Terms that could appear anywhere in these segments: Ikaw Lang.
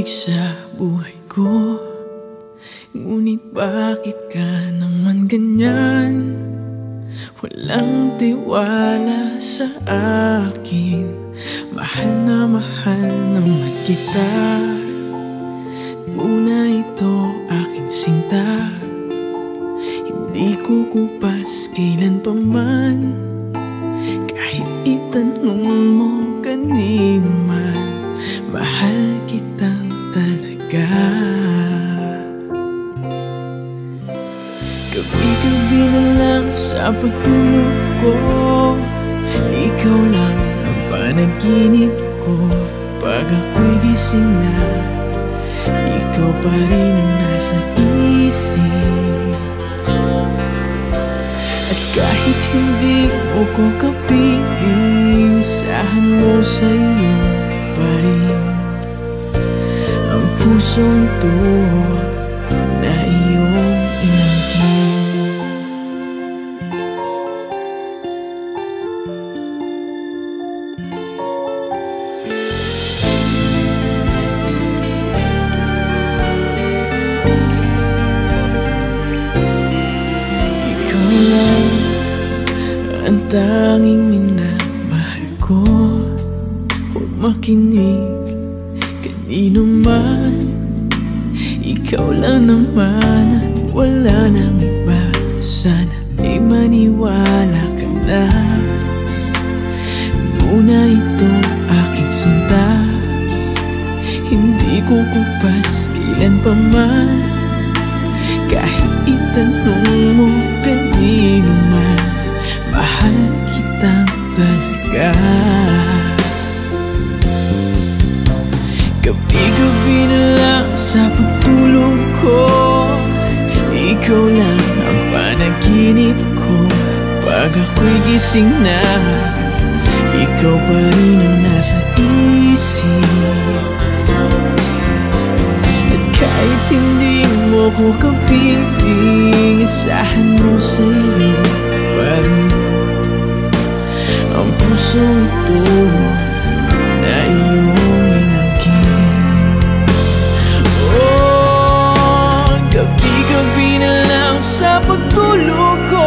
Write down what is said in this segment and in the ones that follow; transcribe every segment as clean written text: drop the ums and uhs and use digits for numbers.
pag-ibig sa buhay ko. Ngunit bakit ka naman ganyan? Walang tiwala sa akin. Mahal naman kita. Una ito aking sinta. Hindi kukupas kailanpaman. Kahit itanong mo kanino man, mahal kitang talaga. Gabi-gabi na lang sa pagtulog ko, ikaw lang ang panaginip ko. Pag ako'y gising na, ikaw pa rin ang nasa isip. At kahit hindi mo ko kapiling, isahan mo sa iyo pa rin ang pusong ito na iyong inangkin. Ang tanging minamahal ko. Huwag makinig kanino man. Ikaw lang naman at wala nang iba. Sana ay maniwala ka na. Muna ito aking sinta. Hindi ko kupas kailanpaman. Kahit itanong mo kanino man, mahal kitang talaga. Gabi-gabi na lang sa pagtulog ko, ikaw lang ang panaginip ko. Pag ako'y gising na, ikaw pa rin ang nasa isip. At kahit hindi mo ko kapiling, isahan mo sa iyo pa rin ang puso ito na iyong inangkin. Oh, gabi-gabi na lang sa pagtulog ko,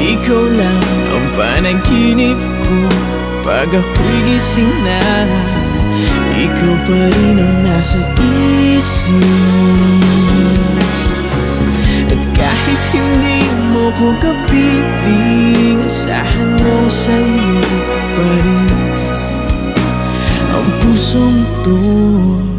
ikaw lang ang panaginip ko. Pag ako'y gising na, ikaw pa rin ang nasa isip. At kahit hindi mo ko kapiling, asahan mo sa iyo pa rin ang pusong ito.